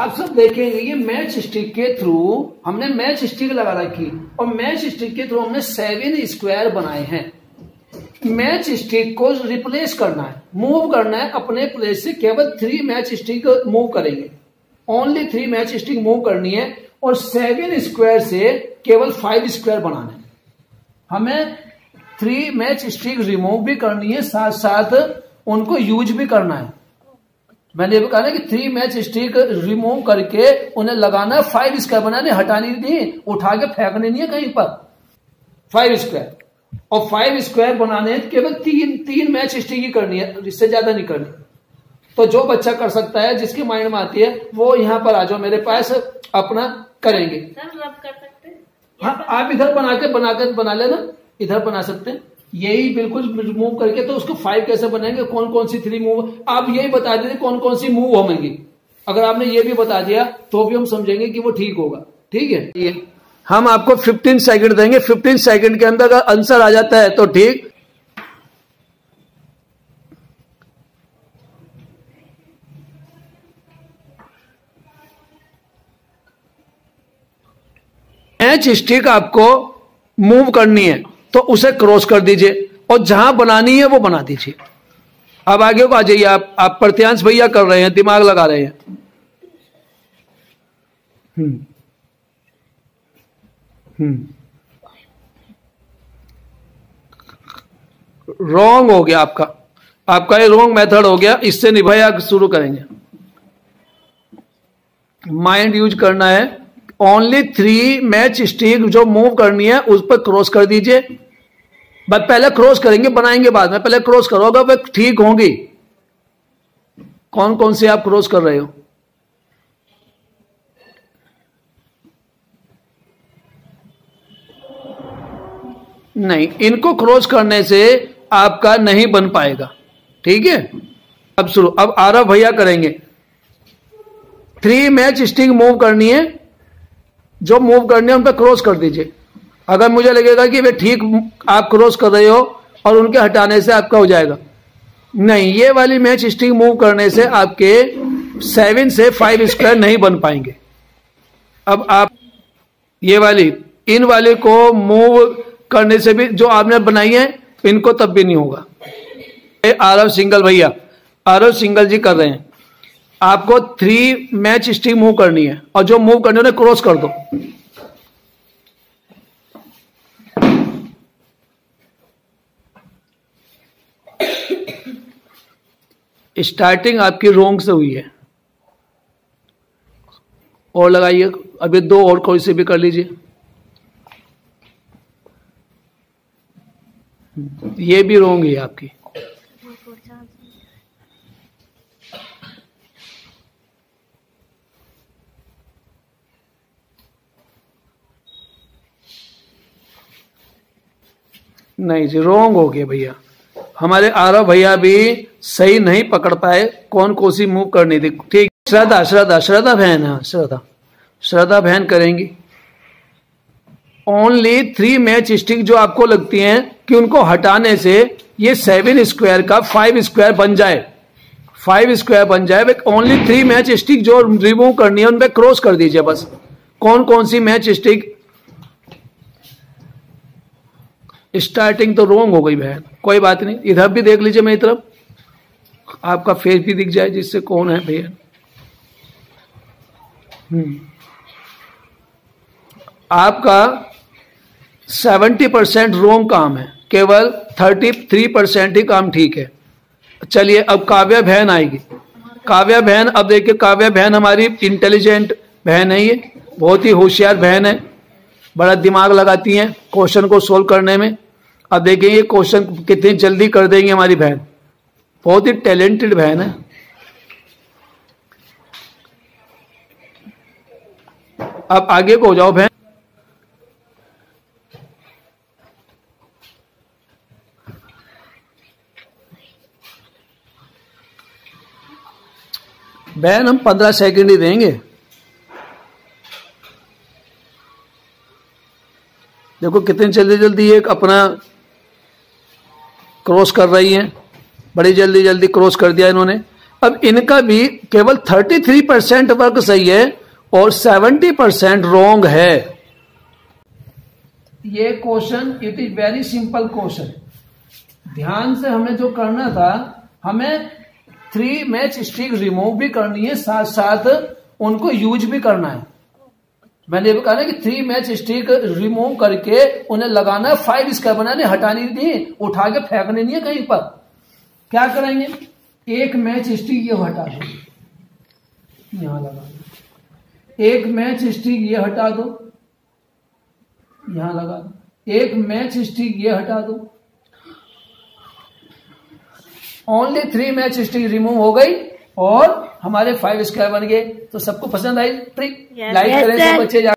आप सब देखेंगे ये मैच स्टिक के थ्रू हमने मैच स्टिक लगा रखी और मैच स्टिक के थ्रू हमने 7 स्क्वायर बनाए हैं। मैच स्टिक को रिप्लेस करना है, मूव करना है अपने प्लेस से। केवल 3 मैच स्टिक मूव करेंगे, ओनली 3 मैच स्टिक मूव करनी है और 7 स्क्वायर से केवल 5 स्क्वायर बनाना है। हमें 3 मैच स्टिक रिमूव भी करनी है, साथ साथ उनको यूज भी करना है। मैंने ये भी कहा ना कि 3 मैच स्टिक रिमूव करके उन्हें लगाना है, 5 स्क्वायर बनाने, हटानी नहीं, उठा के फेंकने नहीं है कहीं पर। 5 स्क्वायर और 5 स्क्वायर बनाने केवल 3 मैच स्टिक ही करनी है, इससे ज्यादा नहीं करनी। तो जो बच्चा कर सकता है, जिसके माइंड में आती है, वो यहाँ पर आ जाओ मेरे पास, अपना करेंगे। हाँ, आप इधर बना लेना, इधर बना सकते हैं, यही बिल्कुल मूव करके। तो उसको 5 कैसे बनाएंगे, कौन कौन सी 3 मूव, आप यही बता देते कौन कौन सी मूव होंगी। अगर आपने ये भी बता दिया तो भी हम समझेंगे कि वो ठीक होगा। ठीक है, ये हम आपको 15 सेकंड देंगे, 15 सेकंड के अंदर अगर आंसर आ जाता है तो ठीक। मैच स्टिक आपको मूव करनी है तो उसे क्रॉस कर दीजिए और जहां बनानी है वो बना दीजिए। अब आगे को आ जाइए आप प्रत्यांश भैया कर रहे हैं, दिमाग लगा रहे हैं। रॉन्ग हो गया आपका ये रॉन्ग मेथड हो गया। इससे निर्भया शुरू करेंगे। माइंड यूज करना है, ओनली 3 मैच स्टिक जो मूव करनी है उस पर क्रॉस कर दीजिए। बट पहले क्रॉस करेंगे, बनाएंगे बाद में, पहले क्रॉस करोगे वह ठीक होंगी। कौन कौन से आप क्रॉस कर रहे हो? नहीं, इनको क्रॉस करने से आपका नहीं बन पाएगा। ठीक है, अब शुरू। अब आरव भैया करेंगे। 3 मैच स्टिक मूव करनी है, जो मूव करने उन पर क्रॉस कर दीजिए। अगर मुझे लगेगा कि वे ठीक आप क्रॉस कर रहे हो और उनके हटाने से आपका हो जाएगा, नहीं, ये वाली मैच स्टिक मूव करने से आपके 7 से 5 स्क्वायर नहीं बन पाएंगे। अब आप ये वाली, इन वाले को मूव करने से भी, जो आपने बनाई है इनको, तब भी नहीं होगा। आरव सिंघल भैया, आरव सिंघल जी कर रहे हैं। आपको 3 मैच स्टिक मूव करनी है और जो मूव करनी है उन्हें क्रॉस कर दो। स्टार्टिंग आपकी रोंग से हुई है और लगाइए। अभी 2 और कोई से भी कर लीजिए। ये भी रोंग है आपकी। नहीं जी, रोंग हो गया भैया। हमारे आरव भैया भी सही नहीं पकड़ पाए कौन कौन सी मूव करनी थी। ठीक, श्रद्धा श्रद्धा श्रद्धा बहन, हाँ श्रद्धा श्रद्धा बहन करेंगी। ओनली 3 मैच स्टिक जो आपको लगती हैं कि उनको हटाने से ये 7 स्क्वायर का 5 स्क्वायर बन जाए, 5 स्क्वायर बन जाए। ओनली 3 मैच स्टिक जो रिमूव करनी है उनपे क्रॉस कर दीजिए बस। कौन कौन सी मैच स्टिक? स्टार्टिंग तो रोंग हो गई बहन, कोई बात नहीं। इधर भी देख लीजिए, मेरी तरफ आपका फेस भी दिख जाए जिससे कौन है भैया। आपका 70% रोंग काम है, केवल 33% ही काम ठीक है। चलिए, अब काव्या बहन आएगी। काव्या बहन, अब देखिए, काव्या बहन हमारी इंटेलिजेंट बहन है, ये बहुत ही होशियार बहन है, बड़ा दिमाग लगाती हैं क्वेश्चन को सोल्व करने में। अब देखिए ये क्वेश्चन कितनी जल्दी कर देंगे हमारी बहन, बहुत ही टैलेंटेड बहन है। अब आगे को हो जाओ बहन। बहन हम 15 सेकंड ही देंगे। देखो कितनी जल्दी जल्दी एक अपना क्रॉस कर रही हैं, बड़ी जल्दी जल्दी क्रॉस कर दिया इन्होंने। अब इनका भी केवल 33% वर्क सही है और 70% रॉन्ग है। ये question it is very simple question. ध्यान से हमें जो करना था, हमें 3 मैच स्टिक रिमूव भी करनी है, साथ साथ उनको यूज भी करना है। मैंने भी कहा कि 3 मैच स्टिक रिमूव करके उन्हें लगाना, 5 स्क्वायर बनाने, हटानी नहीं, उठा के फेंकने नहीं है कहीं पर। क्या करेंगे, एक मैच स्टिक ये हटा दो, यहां लगा दो, एक मैच स्टिक ये हटा दो, यहां लगा दो, एक मैच स्टिक ये हटा दो। ओनली 3 मैच स्टिक रिमूव हो गई और हमारे 5 स्क्वायर बन गए। तो सबको पसंद आई ट्रिक? लाइक करें सब बच्चे।